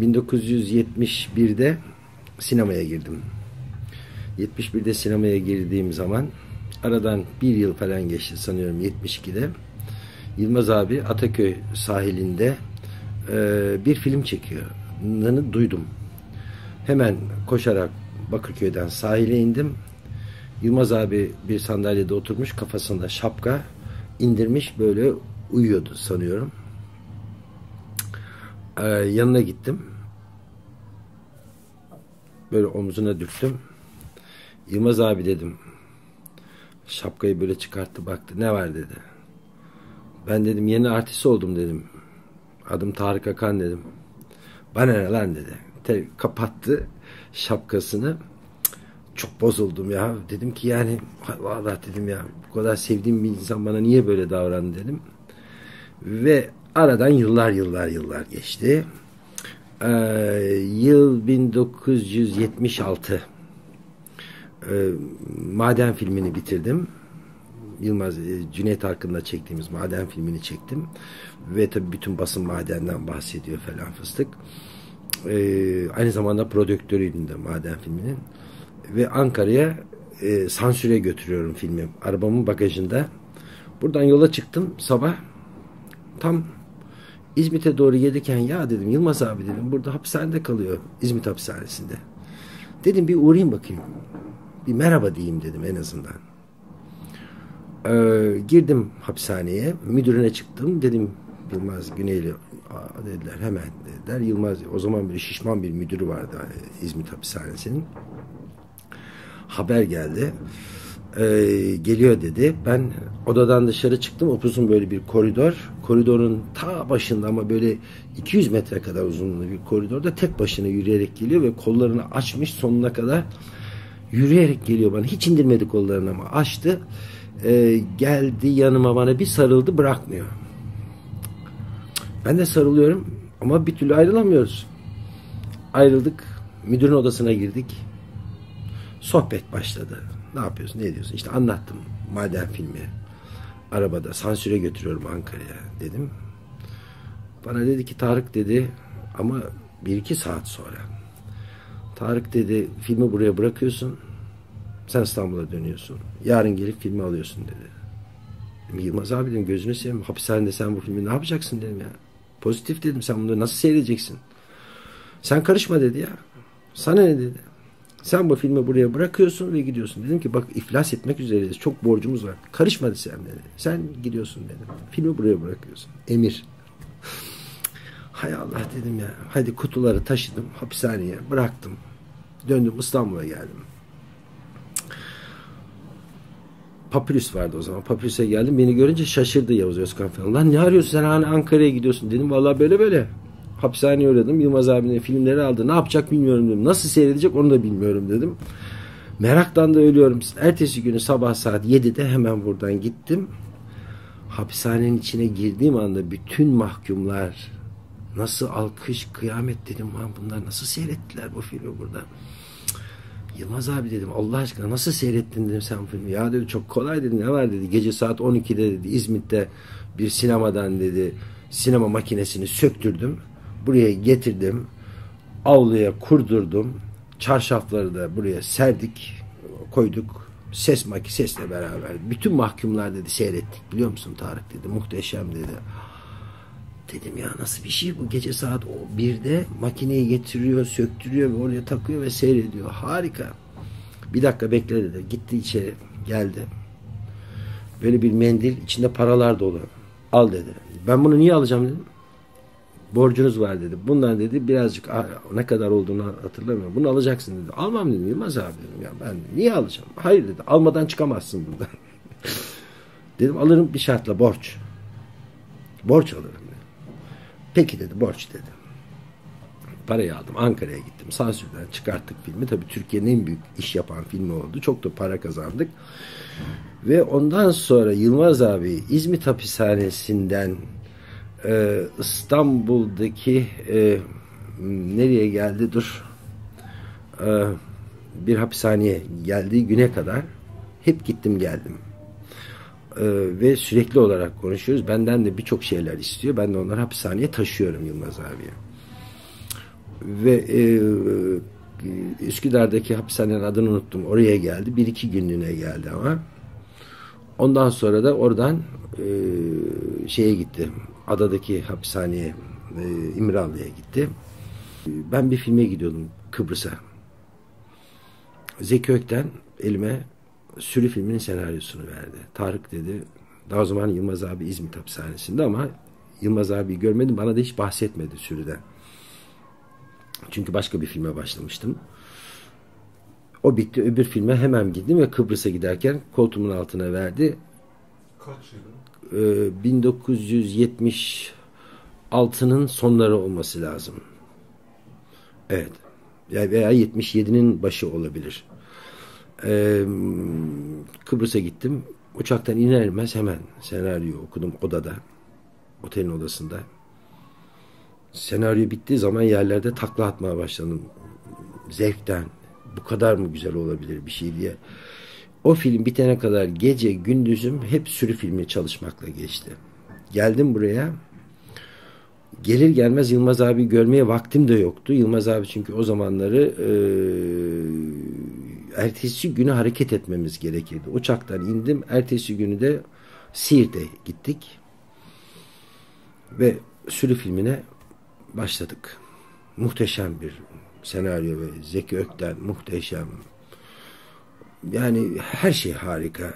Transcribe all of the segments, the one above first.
1971'de sinemaya girdim. 71'de sinemaya girdiğim zaman, aradan bir yıl falan geçti sanıyorum 72'de. Yılmaz abi Ataköy sahilinde bir film çekiyorlarını duydum. Hemen koşarak Bakırköy'den sahile indim. Yılmaz abi bir sandalyede oturmuş, kafasında şapka indirmiş, böyle uyuyordu sanıyorum. Yanına gittim. Böyle omzuna dürttüm. Yılmaz abi dedim. Şapkayı böyle çıkarttı, baktı. Ne var dedi. Ben dedim yeni artist oldum dedim. Adım Tarık Akan dedim. Bana ne lan dedi. Kapattı şapkasını. Çok bozuldum ya. Dedim ki yani vallahi dedim ya, bu kadar sevdiğim bir insan bana niye böyle davrandı dedim. Ve aradan yıllar geçti. Yıl 1976. Maden filmini bitirdim. Cüneyt Arkın'la çektiğimiz Maden filmini çektim. Ve tabii bütün basın Maden'den bahsediyor falan fıstık. Aynı zamanda prodüktörüydüm de Maden filminin. Ve Ankara'ya sansüre götürüyorum filmi. Arabamın bagajında. Buradan yola çıktım sabah. Tam İzmit'e doğru gelirken ya dedim Yılmaz abi dedim, burada hapishanede kalıyor, İzmit hapishanesinde. Dedim bir uğrayayım bakayım. Bir merhaba diyeyim dedim en azından. Girdim hapishaneye, müdürüne çıktım. Dedim Yılmaz Güney'le dediler, hemen dediler. Yılmaz, o zaman böyle şişman bir müdürü vardı İzmit hapishanesinin. Haber geldi. Geliyor dedi. Ben odadan dışarı çıktım. Upuzun böyle bir koridor. Koridorun ta başında ama böyle 200 metre kadar uzunluğu bir koridorda tek başına yürüyerek geliyor ve kollarını açmış sonuna kadar yürüyerek geliyor bana. Hiç indirmedi kollarını ama açtı. Geldi yanıma, bana bir sarıldı, bırakmıyor. Ben de sarılıyorum ama bir türlü ayrılamıyoruz. Ayrıldık. Müdürün odasına girdik. Sohbet başladı. Ne yapıyorsun, ne ediyorsun? İşte anlattım Maden filmi. Arabada sansüre götürüyorum Ankara'ya dedim. Bana dedi ki Tarık dedi, ama bir iki saat sonra. Tarık dedi filmi buraya bırakıyorsun. Sen İstanbul'a dönüyorsun. Yarın gelip filmi alıyorsun dedi. Yılmaz abi dedim gözünü seveyim. Hapishanede sen bu filmi ne yapacaksın dedim ya. Pozitif dedim, sen bunu nasıl seyredeceksin? Sen karışma dedi ya. Sana ne dedi. Sen bu filmi buraya bırakıyorsun ve gidiyorsun. Dedim ki bak iflas etmek üzereyiz. Çok borcumuz var. Karışmadı sen dedi. Sen gidiyorsun dedim. Filmi buraya bırakıyorsun. Emir. Hay Allah dedim ya. Hadi kutuları taşıdım. Hapishaneye bıraktım. Döndüm İstanbul'a geldim. Papirus vardı o zaman. Papirus'a geldim. Beni görünce şaşırdı Yavuz Özkan falan. Lan ne arıyorsun sen, hani Ankara'ya gidiyorsun dedim. Vallahi böyle böyle. Hapishaneye uğradım. Yılmaz abinin filmleri aldı. Ne yapacak bilmiyorum dedim. Nasıl seyredecek onu da bilmiyorum dedim. Meraktan da ölüyorum. Ertesi günü sabah saat 7'de hemen buradan gittim. Hapishanenin içine girdiğim anda bütün mahkumlar nasıl alkış, kıyamet dedim. Lan bunlar nasıl seyrettiler bu filmi burada? Yılmaz abi dedim Allah aşkına nasıl seyrettin dedim sen bu filmi. Ya dedi çok kolay dedi. Ne var dedi. Gece saat 12'de dedi İzmit'te bir sinemadan dedi sinema makinesini söktürdüm. Buraya getirdim. Avluya kurdurdum. Çarşafları da buraya serdik. Koyduk. Sesle beraber. Bütün mahkumlar dedi seyrettik. Biliyor musun Tarık dedi. Muhteşem dedi. Dedim ya nasıl bir şey bu? Gece saat 1'de makineyi getiriyor, söktürüyor ve oraya takıyor ve seyrediyor. Harika. Bir dakika bekle dedi. Gitti içeri. Geldi. Böyle bir mendil. İçinde paralar dolu. Al dedi. Ben bunu niye alacağım dedim. Borcunuz var dedi. Bundan dedi birazcık ne kadar olduğunu hatırlamıyorum. Bunu alacaksın dedi. Almam dedim Yılmaz abi dedim. Ya ben niye alacağım? Hayır dedi. Almadan çıkamazsın buradan. Dedim alırım bir şartla borç. Borç alırım dedi. Peki dedi borç dedi. Parayı aldım. Ankara'ya gittim. Sansürden çıkarttık filmi. Tabii Türkiye'nin en büyük iş yapan filmi oldu. Çok da para kazandık. Ve ondan sonra Yılmaz abi İzmit hapishanesinden İstanbul'daki nereye geldi dur bir hapishaneye geldiği güne kadar hep gittim geldim ve sürekli olarak konuşuyoruz. Benden de birçok şeyler istiyor. Ben de onları hapishaneye taşıyorum Yılmaz abiye. ve Üsküdar'daki hapishanenin adını unuttum. Oraya geldi. 1-2 günlüğüne geldi ama. Ondan sonra da oradan şeye gitti. Adadaki hapishaneye, İmralı'ya gitti. Ben bir filme gidiyordum Kıbrıs'a. Zeki Ökten elime Sürü filminin senaryosunu verdi. Tarık dedi, daha o zaman Yılmaz abi İzmit hapishanesinde ama Yılmaz abi görmedim, bana da hiç bahsetmedi Sürü'den. Çünkü başka bir filme başlamıştım. O bitti, öbür filme hemen gittim ve Kıbrıs'a giderken koltuğumun altına verdi. Kaç yılı? 1976'nın sonları olması lazım. Evet. Veya 77'nin başı olabilir. Kıbrıs'a gittim. Uçaktan iner inmez hemen senaryo okudum odada. Otelin odasında. Senaryo bittiği zaman yerlerde takla atmaya başladım. Zevkten. Bu kadar mı güzel olabilir bir şey diye. O film bitene kadar gece gündüzüm hep Sürü filmi çalışmakla geçti. Geldim buraya. Gelir gelmez Yılmaz abi görmeye vaktim de yoktu. Yılmaz abi çünkü o zamanları ertesi günü hareket etmemiz gerekirdi. Uçaktan indim. Ertesi günü de Siirt'e gittik. Ve Sürü filmine başladık. Muhteşem bir senaryo ve Zeki Ökten muhteşem. Yani her şey harika.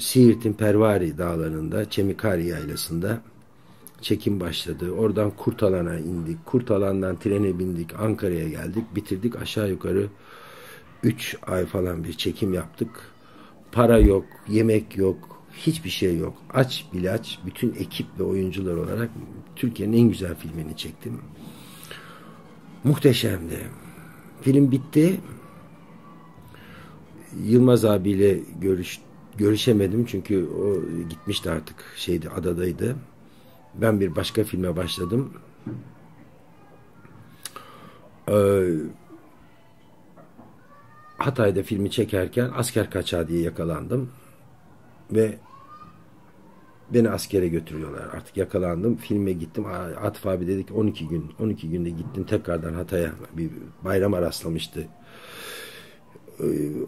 Siirt'in Pervari Dağları'nda, Çemikari Yaylası'nda çekim başladı. Oradan Kurtalan'a indik. Kurtalan'dan trene bindik. Ankara'ya geldik. Bitirdik. Aşağı yukarı 3 ay falan bir çekim yaptık. Para yok, yemek yok, hiçbir şey yok. Aç bile aç. Bütün ekip ve oyuncular olarak Türkiye'nin en güzel filmini çektim. Muhteşemdi. Film bitti. Yılmaz abiyle görüşemedim çünkü o gitmişti artık, şeydi, adadaydı. Ben bir başka filme başladım. Hatay'da filmi çekerken asker kaçağı diye yakalandım. Ve beni askere götürüyorlar. Artık yakalandım. Filme gittim. Atıf abi dedik 12 gün. 12 günde gittim tekrardan Hatay'a. Bir bayrama rastlamıştı.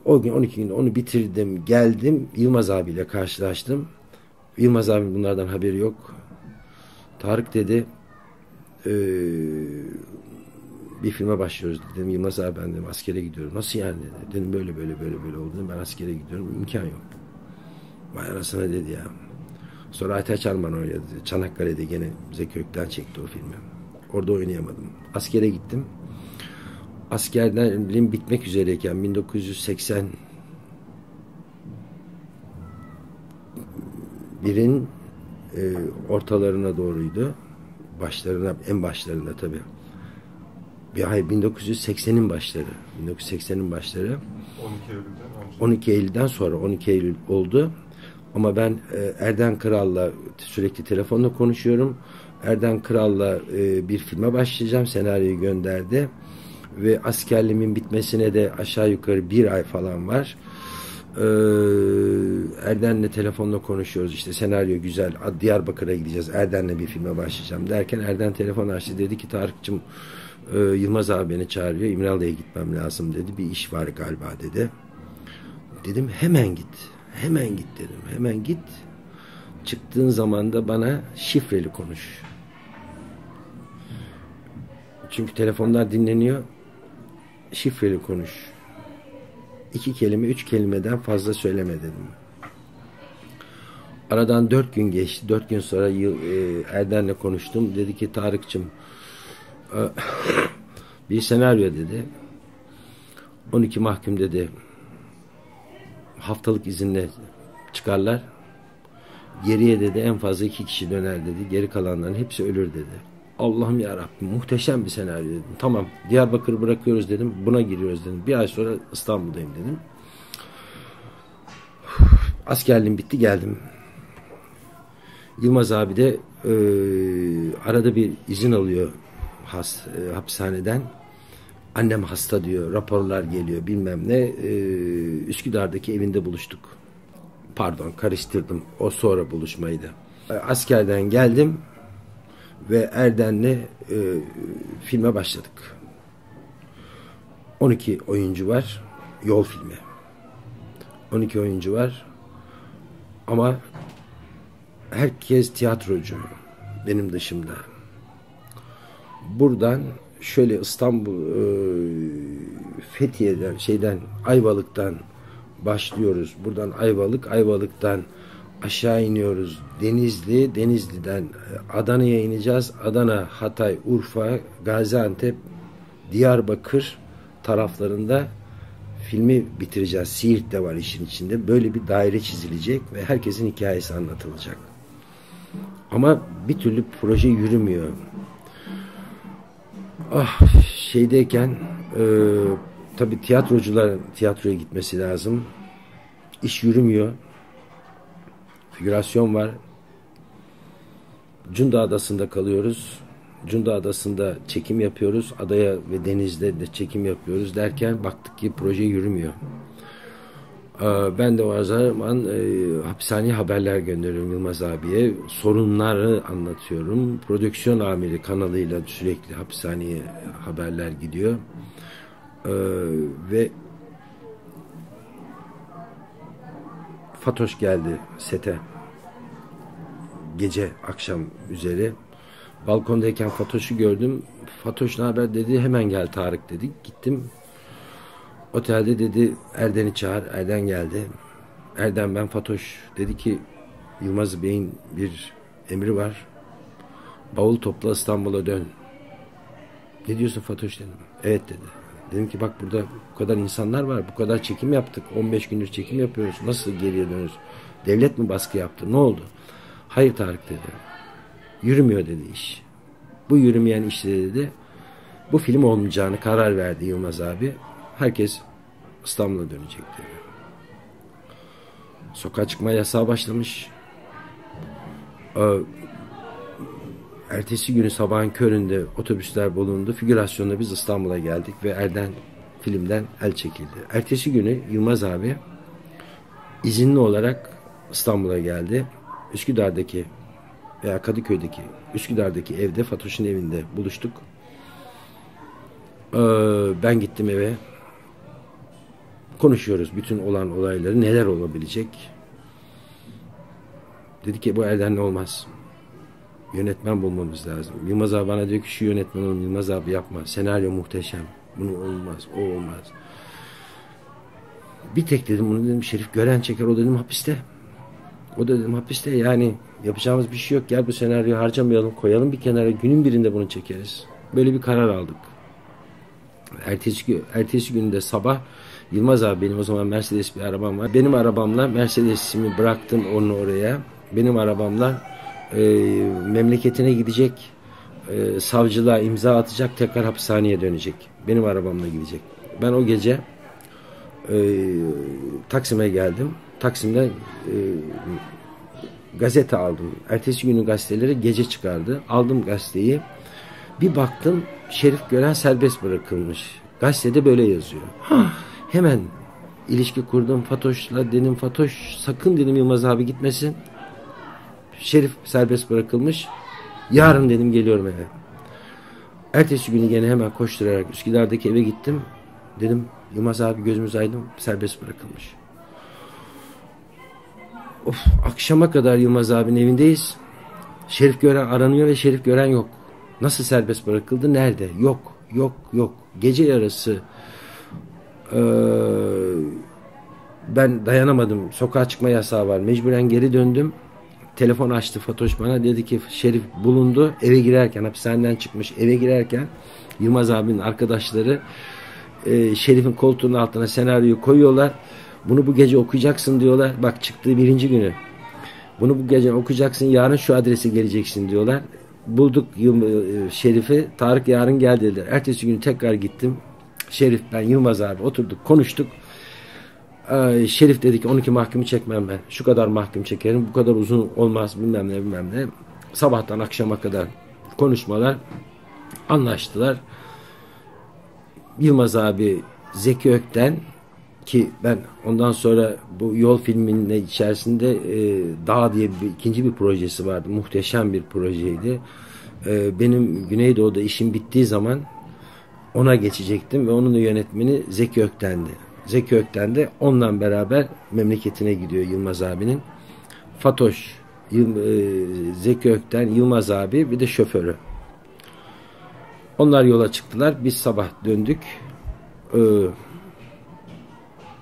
O gün 12 gün onu bitirdim. Geldim. Yılmaz abiyle karşılaştım. Yılmaz abi bunlardan haberi yok. Tarık dedi bir filme başlıyoruz dedim. Yılmaz abi ben dedim askere gidiyorum. Nasıl yani dedi. Dedim böyle oldu. Ben askere gidiyorum. İmkan yok. Vay anasına dedi ya. Sonra Aytaç Arman oynadı. Çanakkale'de gene Zeki Ökten çekti o filmi. Orada oynayamadım. Askere gittim. Askerliğim bitmek üzereyken 1981'in ortalarına doğruydu. Başlarına, en başlarında tabii. Hayır, 1980'in başları. 1980'in başları. 12 Eylül'den sonra 12 Eylül oldu. Ama ben Erden Kral'la sürekli telefonla konuşuyorum. Erden Kral'la bir filme başlayacağım. Senaryoyu gönderdi. Ve askerliğimin bitmesine de aşağı yukarı 1 ay falan var. Erden'le telefonla konuşuyoruz. İşte senaryo güzel. Diyarbakır'a gideceğiz. Erden'le bir filme başlayacağım derken Erden telefon açtı. Dedi ki Tarık'cığım Yılmaz abi beni çağırıyor. İmralı'ya gitmem lazım dedi. Bir iş var galiba dedi. Dedim hemen git. Hemen git dedim. Hemen git. Çıktığın zaman da bana şifreli konuş. Çünkü telefonlar dinleniyor. Şifreli konuş. 2 kelime, 3 kelimeden fazla söyleme dedim. Aradan 4 gün geçti. 4 gün sonra Erden'le konuştum. Dedi ki Tarık'cığım bir senaryo dedi. 12 mahkum dedi. Haftalık izinle çıkarlar. Geriye dedi en fazla 2 kişi döner dedi. Geri kalanların hepsi ölür dedi. Allah'ım yarabbim muhteşem bir senaryo dedim. Tamam Diyarbakır'ı bırakıyoruz dedim. Buna giriyoruz dedim. 1 ay sonra İstanbul'dayım dedim. Askerliğim bitti geldim. Yılmaz abi de arada bir izin alıyor hapishaneden. Annem hasta diyor, raporlar geliyor bilmem ne. Üsküdar'daki evinde buluştuk. Pardon, karıştırdım. O sonra buluşmaydı. Askerden geldim ve Erden'le filme başladık. 12 oyuncu var Yol filmi. 12 oyuncu var ama herkes tiyatrocu benim dışımda. Buradan şöyle İstanbul, Fethiye'den, Ayvalık'tan başlıyoruz. Buradan Ayvalık, Ayvalık'tan aşağı iniyoruz Denizli, Denizli'den Adana'ya ineceğiz. Adana, Hatay, Urfa, Gaziantep, Diyarbakır taraflarında filmi bitireceğiz. Siirt de var işin içinde. Böyle bir daire çizilecek ve herkesin hikayesi anlatılacak. Ama bir türlü proje yürümüyor. Ah, tabii tiyatrocuların tiyatroya gitmesi lazım. İş yürümüyor. Figürasyon var. Cunda Adası'nda kalıyoruz. Cunda Adası'nda çekim yapıyoruz. Adaya ve denizde de çekim yapıyoruz derken baktık ki proje yürümüyor. Ben de o zaman hapishaneye haberler gönderiyorum Yılmaz abiye. Sorunları anlatıyorum. Prodüksiyon amiri kanalıyla sürekli hapishaneye haberler gidiyor. Ve Fatoş geldi sete. Gece akşam üzeri. Balkondayken Fatoş'u gördüm. Fatoş ne haber dedi. Hemen gel Tarık dedi. Gittim. Otelde dedi Erden'i çağır. Erden geldi. Erden ben Fatoş. Dedi ki Yılmaz Bey'in bir emri var. Bavul topla İstanbul'a dön. Ne diyorsun Fatoş dedim. Evet dedi. Dedim ki bak burada bu kadar insanlar var. Bu kadar çekim yaptık. 15 gündür çekim yapıyoruz. Nasıl geriye dönüyoruz? Devlet mi baskı yaptı? Ne oldu? Hayır Tarık dedi. Yürümüyor dedi iş. Bu yürümeyen işleri dedi. Bu film olmayacağını karar verdi Yılmaz abi. Herkes İstanbul'a dönecek dedi. Sokağa çıkma yasağı başlamış. Ertesi günü sabahın köründe otobüsler bulundu. Figürasyonla biz İstanbul'a geldik ve Erden filmden el çekildi. Ertesi günü Yılmaz abi izinli olarak İstanbul'a geldi. Üsküdar'daki veya Kadıköy'deki, Üsküdar'daki evde, Fatoş'un evinde buluştuk. Ben gittim eve. Konuşuyoruz bütün olan olayları, neler olabilecek. Dedi ki bu Erden'le olmaz. Yönetmen bulmamız lazım. Yılmaz abi bana diyor ki şu yönetmen olun, Yılmaz abi yapma. Senaryo muhteşem. Bunu olmaz, o olmaz. Bir tek dedim bunu dedim Şerif Gören çeker, o dedim hapiste. O da dedim hapiste, yani yapacağımız bir şey yok. Gel bu senaryoyu harcamayalım, koyalım bir kenara, günün birinde bunu çekeriz. Böyle bir karar aldık. Ertesi günü de sabah Yılmaz abi, benim o zaman Mercedes bir arabam var. Benim arabamla Mercedes'imi bıraktım onu oraya. Benim arabamla memleketine gidecek, savcılığa imza atacak, tekrar hapishaneye dönecek. Benim arabamla gidecek. Ben o gece Taksim'e geldim. Taksim'den gazete aldım. Ertesi günü gazeteleri gece çıkardı. Aldım gazeteyi. Bir baktım Şerif Gören serbest bırakılmış. Gazetede böyle yazıyor. Hemen ilişki kurdum Fatoş'la, dedim Fatoş sakın dedim Yılmaz abi gitmesin. Şerif serbest bırakılmış. Yarın dedim geliyorum eve. Ertesi günü gene hemen koşturarak Üsküdar'daki eve gittim. Dedim Yılmaz abi gözümüz aydın, serbest bırakılmış. Of, akşama kadar Yılmaz abinin evindeyiz. Şerif Gören aranıyor ve Şerif Gören yok. Nasıl serbest bırakıldı? Nerede? Yok. Yok. Yok. Gece yarısı ben dayanamadım. Sokağa çıkma yasağı var. Mecburen geri döndüm. Telefon açtı Fatoş bana, dedi ki Şerif bulundu, eve girerken, hapishaneden çıkmış, eve girerken Yılmaz abinin arkadaşları Şerif'in koltuğunun altına senaryoyu koyuyorlar. Bunu bu gece okuyacaksın diyorlar. Bak çıktığı birinci günü. Bunu bu gece okuyacaksın, yarın şu adrese geleceksin diyorlar. Bulduk Şerif'i, Tarık yarın gel dediler. Ertesi gün tekrar gittim. Şerif, ben, Yılmaz abi oturduk, konuştuk. Şerif dedi ki 12 mahkumu çekmem ben. Şu kadar mahkum çekerim. Bu kadar uzun olmaz, bilmem ne bilmem ne. Sabahtan akşama kadar konuşmalar, anlaştılar. Yılmaz abi Zeki Ökten, ki ben ondan sonra bu Yol filminin içerisinde Dağ diye ikinci bir projesi vardı. Muhteşem bir projeydi. Benim Güneydoğu'da işim bittiği zaman ona geçecektim ve onun da yönetmeni Zeki Ökten'di. Zeki Ökten de onunla beraber memleketine gidiyor Yılmaz abinin. Fatoş, Zeki Ökten, Yılmaz abi bir de şoförü. Onlar yola çıktılar. Biz sabah döndük.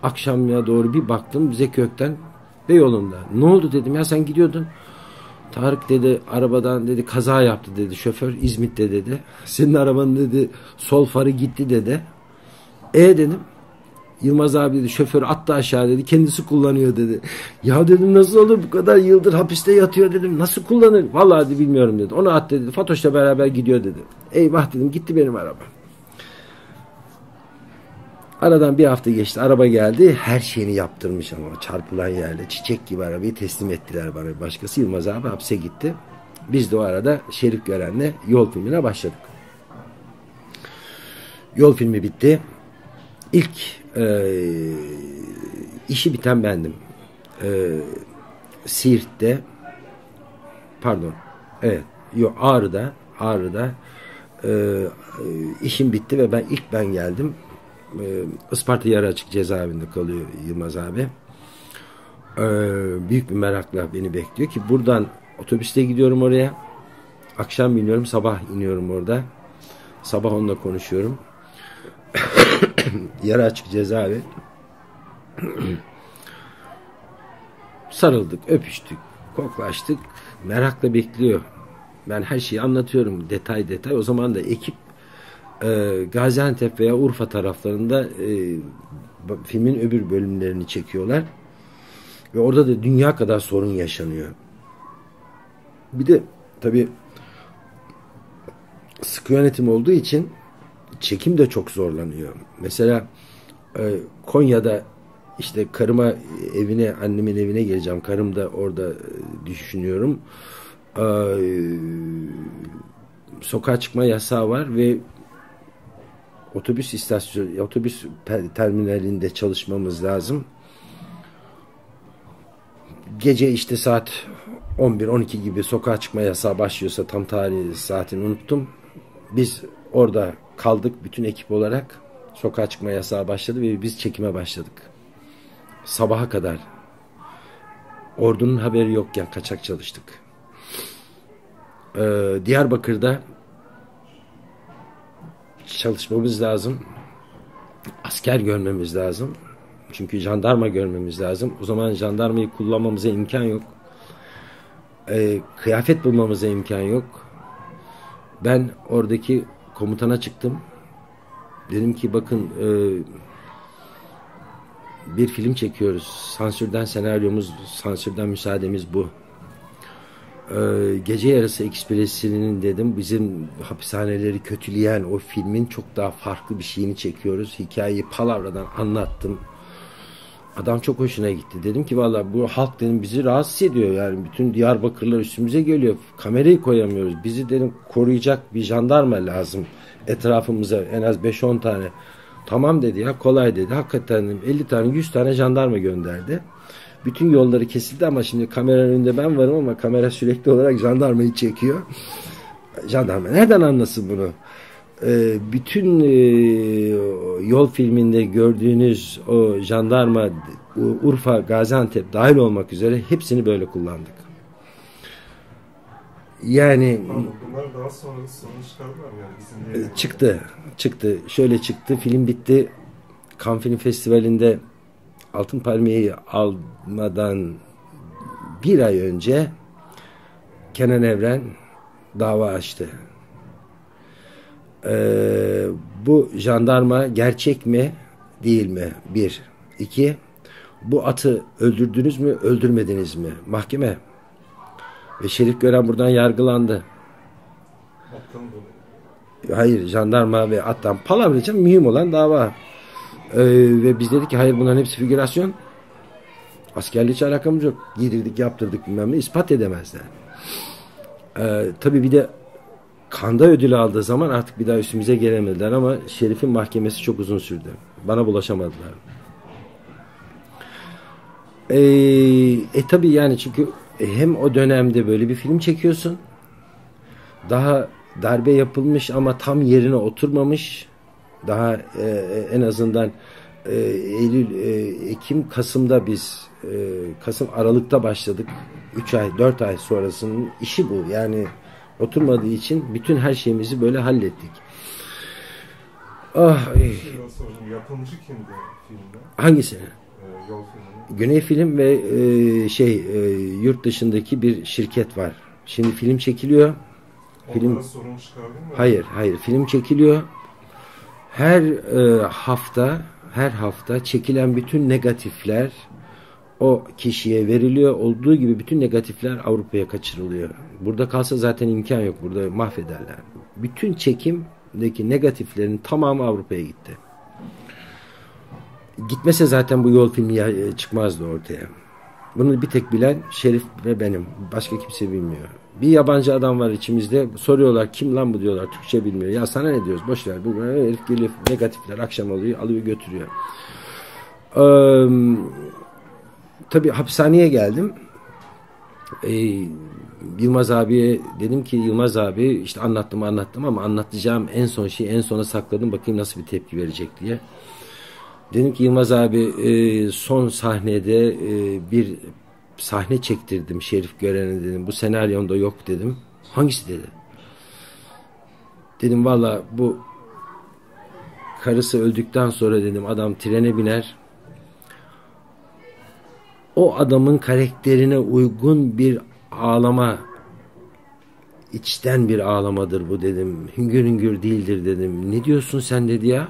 Akşamya doğru bir baktım Zeki Ökten ve yolunda. Ne oldu dedim, ya sen gidiyordun. Tarık dedi arabadan dedi kaza yaptı dedi şoför, İzmit'te dedi. Senin arabanın dedi sol farı gitti dedi. Dedim. Yılmaz abi dedi şoförü attı aşağı dedi, kendisi kullanıyor dedi. Ya dedim nasıl olur, bu kadar yıldır hapiste yatıyor dedim, nasıl kullanır? Vallahi dedi, bilmiyorum dedi, onu at dedi, Fatoş'la beraber gidiyor dedi. Eyvah dedim, gitti benim araba. Aradan bir hafta geçti, araba geldi, her şeyini yaptırmış ama çarpılan yerle çiçek gibi arabayı teslim ettiler bana, başkası. Yılmaz abi hapse gitti. Biz de o arada Şerif Gören'le Yol filmine başladık. Yol filmi bitti. İlk işi biten bendim. Siirt'te, pardon, evet, yok, Ağrı'da işim bitti ve ben geldim. Isparta Yaraçık cezaevinde kalıyor Yılmaz abi. Büyük bir merakla beni bekliyor ki buradan otobüste gidiyorum oraya. Akşam biniyorum, sabah iniyorum orada. Sabah onunla konuşuyorum. Yaraçık cezaevi. Sarıldık, öpüştük, koklaştık. Merakla bekliyor. Ben her şeyi anlatıyorum detay detay. O zaman da ekip Gaziantep veya Urfa taraflarında filmin öbür bölümlerini çekiyorlar. Ve orada da dünya kadar sorun yaşanıyor. Bir de tabii sıkı yönetim olduğu için çekim de çok zorlanıyor. Mesela Konya'da işte karıma evine, annemin evine geleceğim. Karım da orada, düşünüyorum. Sokağa çıkma yasağı var ve otobüs istasyonu, otobüs terminalinde çalışmamız lazım. Gece işte saat 11-12 gibi sokağa çıkma yasağı başlıyorsa, tam tarihi, saatini unuttum. Biz orada kaldık bütün ekip olarak. Sokağa çıkma yasağı başladı ve biz çekime başladık. Sabaha kadar. Ordunun haberi yokken kaçak çalıştık. Diyarbakır'da çalışmamız lazım. Asker görmemiz lazım. Çünkü jandarma görmemiz lazım. O zaman jandarmayı kullanmamıza imkan yok. Kıyafet bulmamıza imkan yok. Ben oradaki komutana çıktım. Dedim ki bakın bir film çekiyoruz. Sansürden senaryomuz, sansürden müsaademiz bu. Gece Yarısı Ekspresi'nin dedim bizim hapishaneleri kötüleyen o filmin çok daha farklı bir şeyini çekiyoruz. Hikayeyi palavradan anlattım. Adam çok hoşuna gitti. Dedim ki vallahi bu halk dedim bizi rahatsız ediyor. Yani bütün Diyarbakırlar üstümüze geliyor. Kamerayı koyamıyoruz. Bizi dedim koruyacak bir jandarma lazım etrafımıza, en az 5-10 tane. Tamam dedi ya, kolay dedi. Hakikaten dedim, 50 tane 100 tane jandarma gönderdi. Bütün yolları kesildi ama şimdi kameranın önünde ben varım ama kamera sürekli olarak jandarmayı çekiyor. Jandarma nereden anlasın bunu? Bütün Yol filminde gördüğünüz o jandarma, Urfa, Gaziantep dahil olmak üzere hepsini böyle kullandık. Yani daha sonra sonuçlar var yani, çıktı. Şöyle çıktı. Film bitti. Cannes Film Festivali'nde Altın Palmiye'yi almadan bir ay önce Kenan Evren dava açtı. Bu jandarma gerçek mi değil mi? 1. 2. Bu atı öldürdünüz mü öldürmediniz mi? Mahkeme. Ve Şerif Gören buradan yargılandı. Hayır, jandarma ve attan palavra için mühim olan dava. Ve biz dedik ki hayır, bunların hepsi figürasyon. Askerle hiç alakamız yok. Giydirdik, yaptırdık, bilmem ne, ispat edemezler. Tabii bir de Kanda ödülü aldığı zaman artık bir daha üstümüze gelemediler ama Şerif'in mahkemesi çok uzun sürdü. Bana bulaşamadılar. Tabii yani çünkü hem o dönemde böyle bir film çekiyorsun. Daha darbe yapılmış ama tam yerine oturmamış. Daha en azından Eylül, Ekim, Kasım'da biz Kasım, Aralık'ta başladık. 3 ay, 4 ay sonrasının işi bu. Yani oturmadığı için bütün her şeyimizi böyle hallettik. Ah, yapımcı kimdi filmde? Hangisi? Yol filmi. Güney Film ve yurt dışındaki bir şirket var. Şimdi film çekiliyor. Film... Sorun çıkardın mı? Hayır, hayır. Film çekiliyor. Her hafta çekilen bütün negatifler o kişiye veriliyor. Olduğu gibi bütün negatifler Avrupa'ya kaçırılıyor. Burada kalsa zaten imkan yok. Burada mahvederler. Bütün çekimdeki negatiflerin tamamı Avrupa'ya gitti. Gitmese zaten bu Yol filmi çıkmazdı ortaya. Bunu bir tek bilen Şerif ve benim. Başka kimse bilmiyor. Bir yabancı adam var içimizde. Soruyorlar, kim lan bu diyorlar. Türkçe bilmiyor. Ya sana ne diyoruz? Boş ver. Bu herif geliyor, negatifler akşam oluyor, alıyor götürüyor. Tabii hapishaneye geldim. Yılmaz abiye dedim ki, Yılmaz abi işte anlattım ama anlatacağım en son şeyi en sona sakladım. Bakayım nasıl bir tepki verecek diye. Dedim ki Yılmaz abi, son sahnede bir sahne çektirdim Şerif Gören'e, dedim. Bu senaryonda yok dedim. Hangisi dedi. Dedim valla bu karısı öldükten sonra dedim adam trene biner. O adamın karakterine uygun bir ağlama, içten bir ağlamadır bu dedim. Hüngür hüngür değildir dedim. Ne diyorsun sen dedi ya.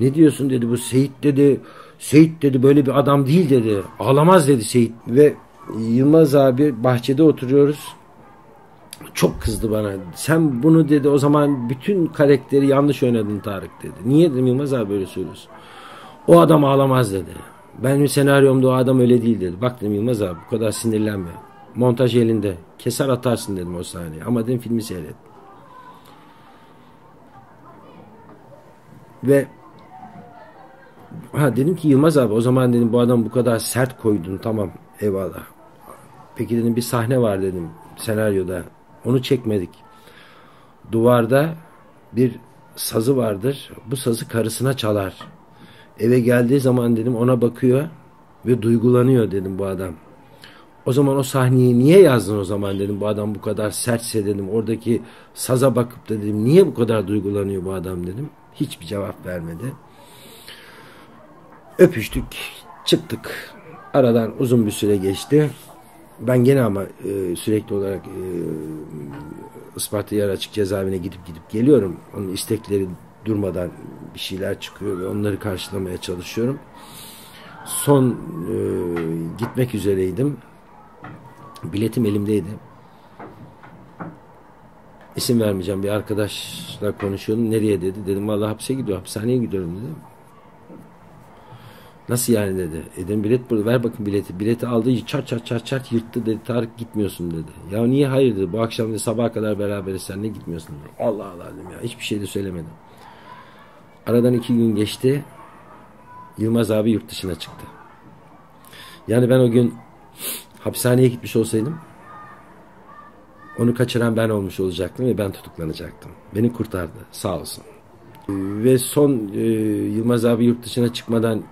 Ne diyorsun dedi, bu Seyit dedi. Seyit dedi böyle bir adam değil dedi. Ağlamaz dedi Seyit. Ve Yılmaz abi bahçede oturuyoruz. Çok kızdı bana. Sen bunu dedi o zaman bütün karakteri yanlış oynadın Tarık dedi. Niye dedim Yılmaz abi böyle söylüyorsun. O adam ağlamaz dedi. Benim senaryomda o adam öyle değil dedi. Bak dedim Yılmaz abi bu kadar sinirlenme. Montaj elinde. Keser atarsın dedim o sahneyi. Ama dedim filmi seyret. Ve ha dedim ki Yılmaz abi o zaman dedim bu adam bu kadar sert koydun, tamam eyvallah. Peki dedim bir sahne var dedim senaryoda. Onu çekmedik. Duvarda bir sazı vardır. Bu sazı karısına çalar. Eve geldiği zaman dedim ona bakıyor ve duygulanıyor dedim bu adam. O zaman o sahneyi niye yazdın o zaman dedim bu adam bu kadar sertse dedim. Oradaki saza bakıp da dedim niye bu kadar duygulanıyor bu adam dedim. Hiçbir cevap vermedi. Öpüştük, çıktık. Aradan uzun bir süre geçti. Ben gene ama sürekli olarak Isparta Yaraçık cezaevine gidip geliyorum. Onun istekleri durmadan bir şeyler çıkıyor ve onları karşılamaya çalışıyorum. Son gitmek üzereydim. Biletim elimdeydi. İsim vermeyeceğim, bir arkadaşla konuşuyordum. Nereye dedi? Dedim vallahi hapse gidiyor, hapishaneye gidiyorum dedim. Nasıl yani dedi. Dedim bilet burada, ver bakın bileti. Bileti aldı, çat çat yırttı dedi. Tarık gitmiyorsun dedi. Ya niye hayır dedi. Bu akşam dedi sabaha kadar beraberiz, sen ne gitmiyorsun dedi. Allah Allah dedim ya. Hiçbir şey de söylemedim. Aradan 2 gün geçti. Yılmaz abi yurt dışına çıktı. Yani ben o gün hapishaneye gitmiş olsaydım onu kaçıran ben olmuş olacaktım ve ben tutuklanacaktım. Beni kurtardı. Sağ olsun. Ve son Yılmaz abi yurt dışına çıkmadan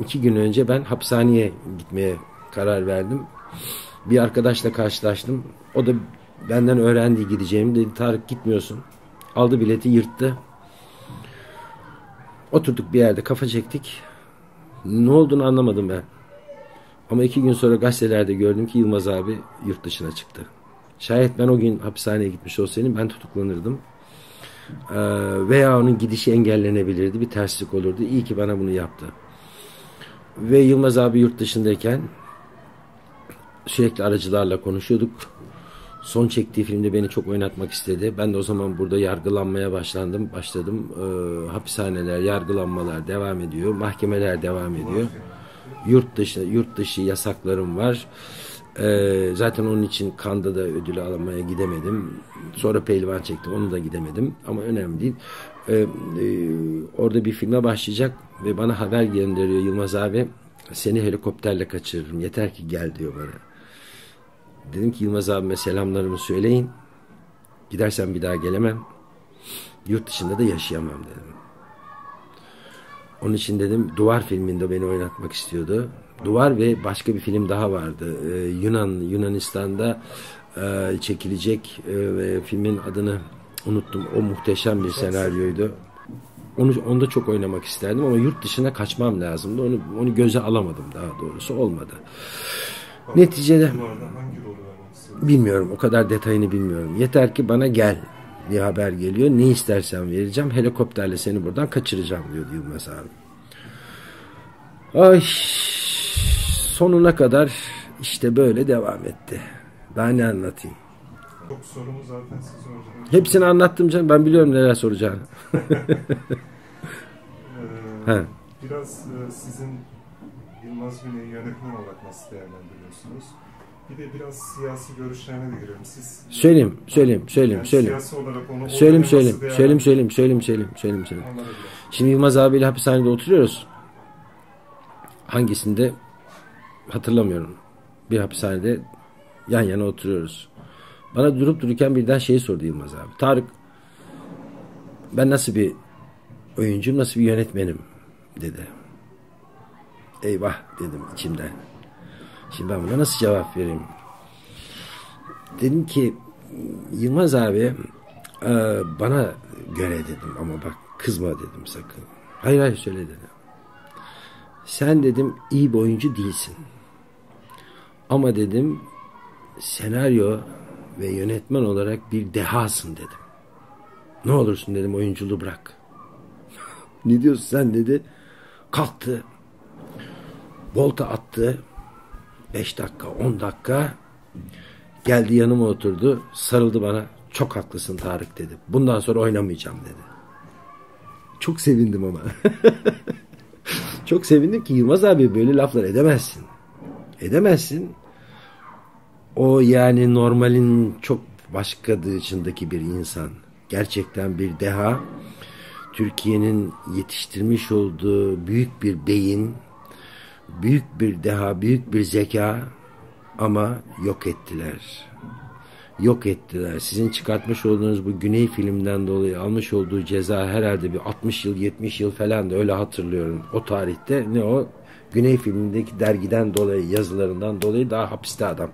2 gün önce ben hapishaneye gitmeye karar verdim. Bir arkadaşla karşılaştım. O da benden öğrendi gideceğimi. Dedi Tarık gitmiyorsun. Aldı bileti, yırttı. Oturduk bir yerde, kafa çektik. Ne olduğunu anlamadım ben. Ama 2 gün sonra gazetelerde gördüm ki Yılmaz abi yurt dışına çıktı. Şayet ben o gün hapishaneye gitmiş olsaydım ben tutuklanırdım. Veya onun gidişi engellenebilirdi. Bir terslik olurdu. İyi ki bana bunu yaptı. Ve Yılmaz abi yurt dışındayken sürekli aracılarla konuşuyorduk. Son çektiği filmde beni çok oynatmak istedi. Ben de o zaman burada yargılanmaya başladım. Hapishaneler, yargılanmalar devam ediyor. Mahkemeler devam ediyor. Yurt dışı yasaklarım var. Zaten onun için Kanda da ödülü almaya gidemedim. Sonra Pehlivan çekti, onu da gidemedim. Ama önemli değil. Orada bir filme başlayacak ve bana haber gönderiyor Yılmaz abi, seni helikopterle kaçırırım, yeter ki gel diyor bana. Dedim ki Yılmaz abime selamlarımı söyleyin, gidersen bir daha gelemem, yurt dışında da yaşayamam dedim. Onun için dedim Duvar filminde beni oynatmak istiyordu. Duvar ve başka bir film daha vardı. Yunanistan'da çekilecek ve filmin adını unuttum. O muhteşem bir senaryoydu. Onu da çok oynamak isterdim ama yurt dışına kaçmam lazımdı. Onu göze alamadım, daha doğrusu olmadı. Neticede bilmiyorum, o kadar detayını bilmiyorum. Yeter ki bana gel diye haber geliyor. Ne istersen vereceğim. Helikopterle seni buradan kaçıracağım diyor Yılmaz abi. Ay, sonuna kadar işte böyle devam etti. Daha ne anlatayım? Çok sorumu zaten siz soracağım. Hepsini anlattım canım. Ben biliyorum neler soracağını. Biraz sizin Yılmaz Güney'i yönetmen olarak nasıl değerlendiriyorsunuz? Bir de biraz siyasi görüşlerine de girelim. Siz söyleyeyim. Söyleyeyim. Şimdi Yılmaz abiyle hapishanede oturuyoruz. Hangisinde hatırlamıyorum. Bir hapishanede yan yana oturuyoruz. Bana durup dururken birden şeyi sordu Yılmaz abi. Tarık, ben nasıl bir oyuncuyum, nasıl bir yönetmenim dedi. Eyvah dedim içimden. Şimdi ben buna nasıl cevap vereyim? Dedim ki Yılmaz abi bana göre dedim, ama bak kızma dedim sakın. Hayır hayır söyle dedim. Sen dedim iyi bir oyuncu değilsin. Ama dedim senaryo ve yönetmen olarak bir dehasın dedim. Ne olursun dedim oyunculuğu bırak. Ne diyorsun sen dedi. Kalktı. Volta attı. 5 dakika 10 dakika geldi yanıma oturdu, sarıldı bana, çok haklısın Tarık dedi, bundan sonra oynamayacağım dedi. Çok sevindim ama çok sevindim ki Yılmaz abi böyle laflar edemezsin. O yani normalin çok başka dışındaki bir insan, gerçekten bir deha, Türkiye'nin yetiştirmiş olduğu büyük bir beyin, büyük bir deha, büyük bir zeka, ama yok ettiler. Yok ettiler. Sizin çıkartmış olduğunuz bu Güney filmden dolayı almış olduğu ceza herhalde bir 60 yıl, 70 yıl falan da öyle hatırlıyorum. O tarihte ne o? Güney filmindeki dergiden dolayı, yazılarından dolayı daha hapiste adam.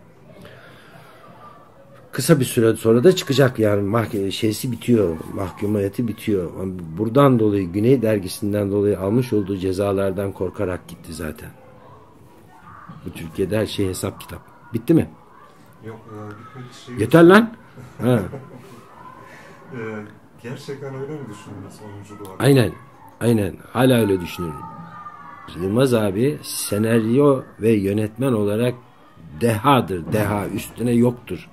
Kısa bir süre sonra da çıkacak yani, şeysi bitiyor, mahkumiyeti bitiyor. Buradan dolayı, Güney dergisinden dolayı almış olduğu cezalardan korkarak gitti zaten. Bu Türkiye'de her şey hesap kitap. Bitti mi? Yok. Yeter lan. Ha. Gerçekten öyle mi düşünüyorsun oyunculuğu? Aynen. Aynen. Hala öyle düşünüyorum. Yılmaz abi senaryo ve yönetmen olarak dehadır. Deha. Üstüne yoktur.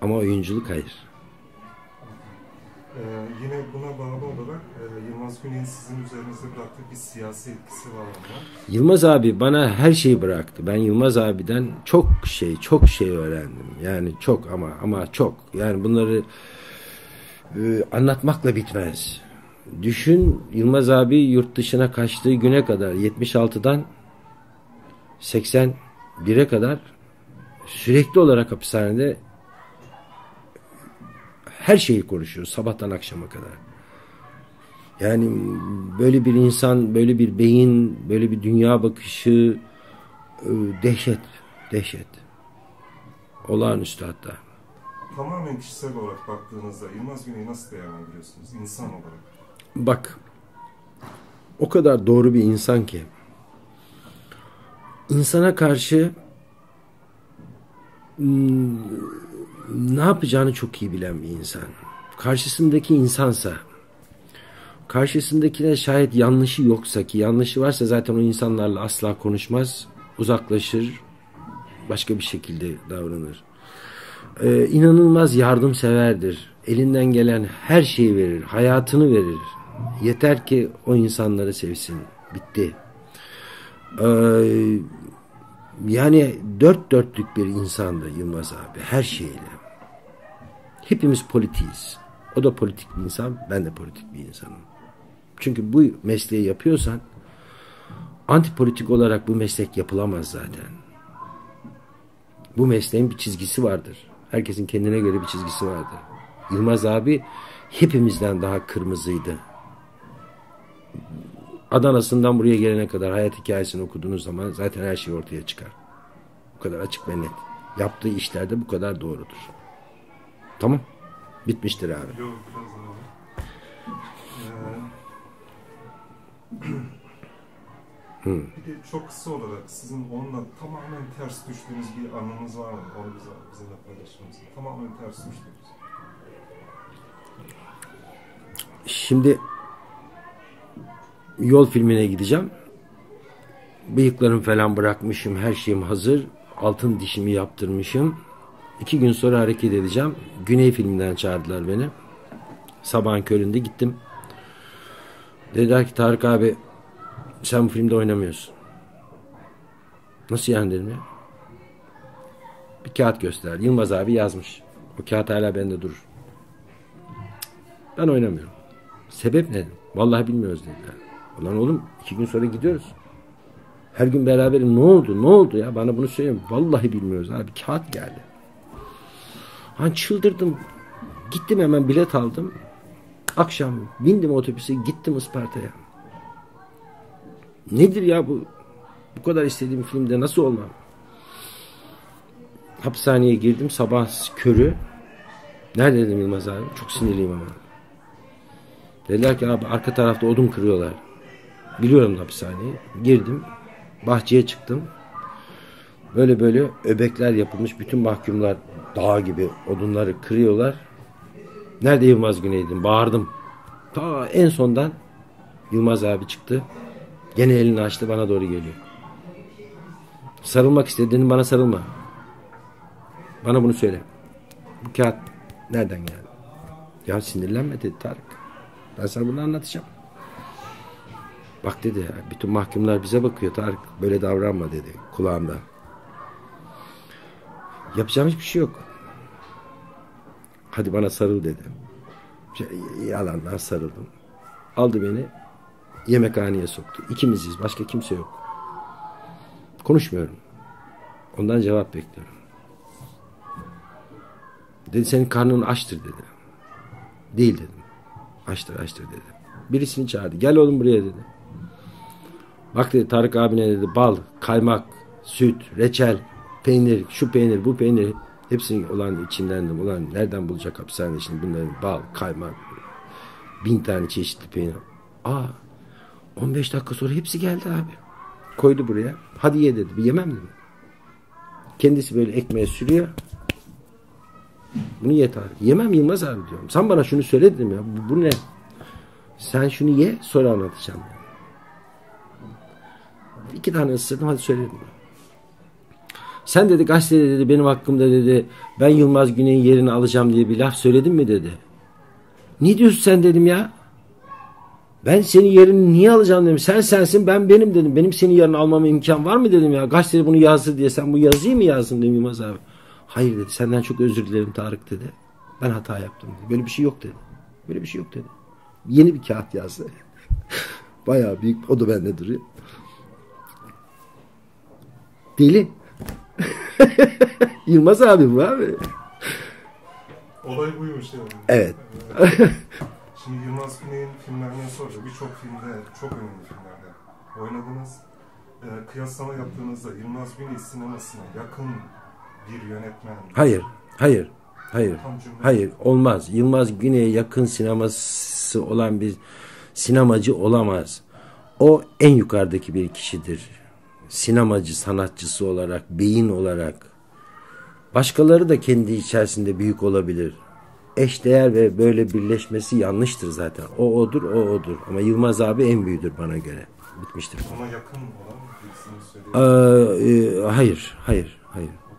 Ama oyunculuk hayır. Yine buna bağlı olarak Yılmaz Güney'in sizin üzerinize bıraktığı bir siyasi etkisi var mı? Yılmaz abi bana her şeyi bıraktı. Ben Yılmaz abiden çok şey öğrendim. Yani çok ama çok. Yani bunları anlatmakla bitmez. Düşün, Yılmaz abi yurt dışına kaçtığı güne kadar 76'dan 81'e kadar sürekli olarak hapishanede her şeyi konuşuyor sabahtan akşama kadar. Yani böyle bir insan, böyle bir beyin, böyle bir dünya bakışı dehşet. Olağanüstü hatta. Tamamen kişisel olarak baktığınızda Yılmaz Güney'i nasıl değerlendiriyorsunuz insan olarak? Bak, o kadar doğru bir insan ki. İnsana karşı ne yapacağını çok iyi bilen bir insan. Karşısındaki insansa, karşısındakine şayet yanlışı yoksa, ki yanlışı varsa zaten o insanlarla asla konuşmaz, uzaklaşır, başka bir şekilde davranır. İnanılmaz yardımseverdir. Elinden gelen her şeyi verir, hayatını verir. Yeter ki o insanları sevsin. Bitti. Yani dört dörtlük bir insandı Yılmaz abi, her şeyle. Hepimiz politiyiz. O da politik bir insan, ben de politik bir insanım. Çünkü bu mesleği yapıyorsan antipolitik olarak bu meslek yapılamaz zaten. Bu mesleğin bir çizgisi vardır. Herkesin kendine göre bir çizgisi vardır. Yılmaz abi hepimizden daha kırmızıydı. Adana'sından buraya gelene kadar hayat hikayesini okuduğunuz zaman zaten her şey ortaya çıkar. Bu kadar açık ve net. Yaptığı işler de bu kadar doğrudur. Tamam. Bitmiştir abi. Yok, biraz daha. Bir de çok kısa olarak sizin onunla tamamen ters düştüğünüz bir anınız var mı? Onu bizimle paylaştığınız. Tamamen ters düştüğünüz. Şimdi Yol filmine gideceğim. Bıyıklarımı falan bırakmışım. Her şeyim hazır. Altın dişimi yaptırmışım. 2 gün sonra hareket edeceğim. Güney Film'den çağırdılar beni. Sabahın köründe gittim. Dediler ki Tarık abi sen bu filmde oynamıyorsun. Nasıl yani dedim ya. Bir kağıt gösterdi. Yılmaz abi yazmış. O kağıt hala bende durur. Ben oynamıyorum. Sebep ne? Vallahi bilmiyoruz dediler. Ulan oğlum 2 gün sonra gidiyoruz. Her gün beraberim. Ne oldu? Ne oldu ya? Bana bunu söyleyin. Vallahi bilmiyoruz abi. Kağıt geldi. Hani çıldırdım. Gittim hemen bilet aldım. Akşam bindim otobüse gittim Isparta'ya. Nedir ya bu? Bu kadar istediğim filmde nasıl olmam? Hapishaneye girdim sabah körü. Nerede dedim Yılmaz abi? Çok sinirliyim ama. Dediler ki abi arka tarafta odun kırıyorlar. Biliyorum hapishaneyi. Girdim. Bahçeye çıktım. Böyle böyle öbekler yapılmış. Bütün mahkumlar dağ gibi odunları kırıyorlar. Nerede Yılmaz Güney'dim? Bağırdım. Ta en sondan Yılmaz abi çıktı. Gene elini açtı bana doğru geliyor. Sarılmak istediğini bana sarılma. Bana bunu söyle. Bu kağıt nereden geldi? Ya sinirlenme dedi Tarık. Ben sana bunu anlatacağım. Bak dedi ya bütün mahkumlar bize bakıyor Tarık. Böyle davranma dedi kulağımda. Yapacağım hiçbir şey yok. Hadi bana sarıl dedi. Yalandan sarıldım. Aldı beni yemekhaneye soktu. İkimiziz. Başka kimse yok. Konuşmuyorum. Ondan cevap bekliyorum. Dedi senin karnın açtır dedi. Değil dedim. Açtır açtır dedi. Birisini çağırdı. Gel oğlum buraya dedi. Bak dedi Tarık abine dedi bal, kaymak, süt, reçel, peynir, şu peynir, bu peynir hepsini olan içindendim. Ulan nereden bulacak hapishane şimdi bunların bal, kaymak 1000 tane çeşitli peynir. Aa 15 dakika sonra hepsi geldi abi. Koydu buraya. Hadi ye dedi. Bir yemem dedi. Kendisi böyle ekmeğe sürüyor. Bunu ye Tarık. Yemem Yılmaz abi diyorum. Sen bana şunu söyle dedim ya. Bu ne? Sen şunu ye sonra anlatacağım. 2 tane ısırdım hadi söyledim. Sen dedi gazetede dedi benim hakkımda dedi ben Yılmaz Güney'in yerini alacağım diye bir laf söyledin mi dedi. Ne diyorsun sen dedim ya. Ben senin yerini niye alacağım dedim. Sen sensin ben benim dedim. Benim senin yerini almama imkan var mı dedim ya. Gazetede bunu yazdı diye sen bu yazıyı mı yazdın dedim Yılmaz abi. Hayır dedi senden çok özür dilerim Tarık dedi. Ben hata yaptım dedi. Böyle bir şey yok dedi. Böyle bir şey yok dedi. Yeni bir kağıt yazdı. Bayağı büyük o da bende duruyor. Deli. Yılmaz abi bu abi. Olay buymuş yani. Evet. Şimdi Yılmaz Güney'in filmlerinden sonra birçok filmde, çok önemli filmlerde oynadınız. Kıyaslama yaptığınızda Yılmaz Güney sinemasına yakın bir yönetmen. Hayır, hayır, hayır, hayır olmaz. Yılmaz Güney'e yakın sineması olan bir sinemacı olamaz. O en yukarıdaki bir kişidir. Sinemacı, sanatçısı olarak, beyin olarak. Başkaları da kendi içerisinde büyük olabilir. Eşdeğer ve böyle birleşmesi yanlıştır zaten. O odur, o odur. Ama Yılmaz abi en büyüğüdür bana göre. Bitmiştir. Ona yakın olan birisini söyleyeyim. Hayır, hayır, hayır.